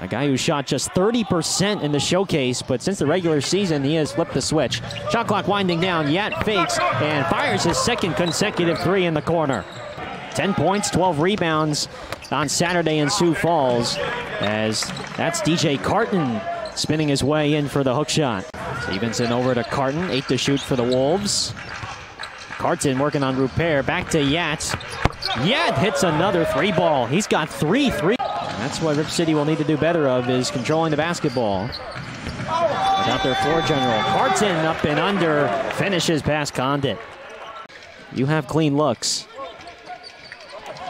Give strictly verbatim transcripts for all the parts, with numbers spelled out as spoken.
A guy who shot just thirty percent in the showcase, but since the regular season, he has flipped the switch. Shot clock winding down. Yat fakes and fires his second consecutive three in the corner. ten points, twelve rebounds on Saturday in Sioux Falls, as that's D J Carton spinning his way in for the hook shot. Stevenson over to Carton, eight to shoot for the Wolves. Carton working on repair, back to Yat. Yat hits another three ball. He's got three three. That's what Rip City will need to do better of, is controlling the basketball. Without their floor general. Carton up and under, finishes past Condit. You have clean looks.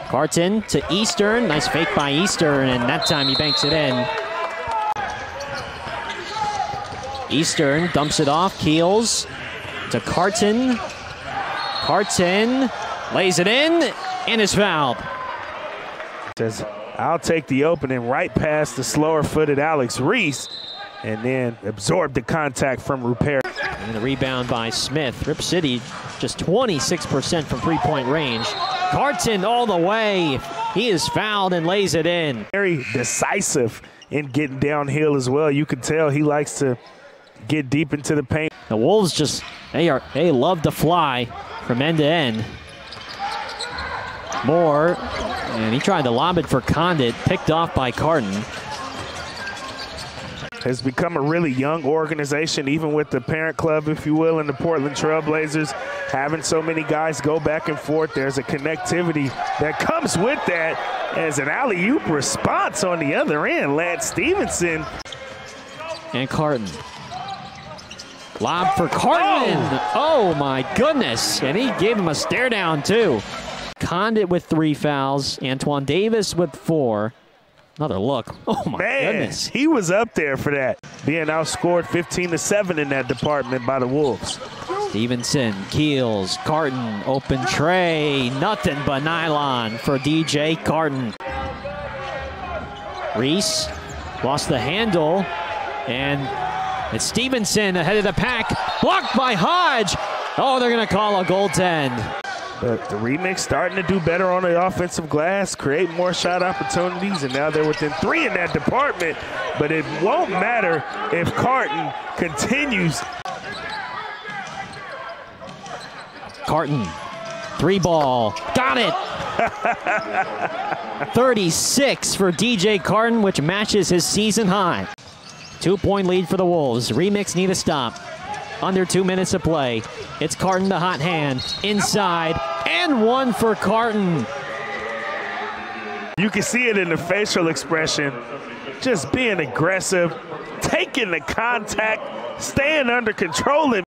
Carton to Eastern, nice fake by Eastern, and that time he banks it in. Eastern dumps it off, Keels to Carton. Carton lays it in and is fouled. Says, I'll take the opening right past the slower-footed Alex Reese, and then absorb the contact from Rupert. And the rebound by Smith. Rip City just twenty-six percent from three-point range. Carton all the way. He is fouled and lays it in. Very decisive in getting downhill as well. You can tell he likes to get deep into the paint. The Wolves just, they are, they love to fly from end to end. Moore, and he tried to lob it for Condit, picked off by Carton. Has become a really young organization, even with the parent club, if you will, and the Portland Trail Blazers. Having so many guys go back and forth, there's a connectivity that comes with that as an alley-oop response on the other end. Lance Stevenson. And Carton. Lob for Carton. Oh, oh my goodness. And he gave him a stare down, too. Condit with three fouls. Antoine Davis with four. Another look. Oh, my Man, goodness. He was up there for that, being outscored fifteen to seven in that department by the Wolves. Stevenson, Keels, Carton, open tray. Nothing but nylon for D J Carton. Reese lost the handle, and it's Stevenson ahead of the pack. Blocked by Hodge. Oh, they're going to call a goaltend. But the Remix starting to do better on the offensive glass, create more shot opportunities, and now they're within three in that department. But it won't matter if Carton continues. Carton, three ball, got it. thirty-six for D J Carton, which matches his season high. Two-point lead for the Wolves. Remix need a stop. Under two minutes of play. It's Carton, the hot hand, inside, and one for Carton. You can see it in the facial expression. Just being aggressive, taking the contact, staying under control.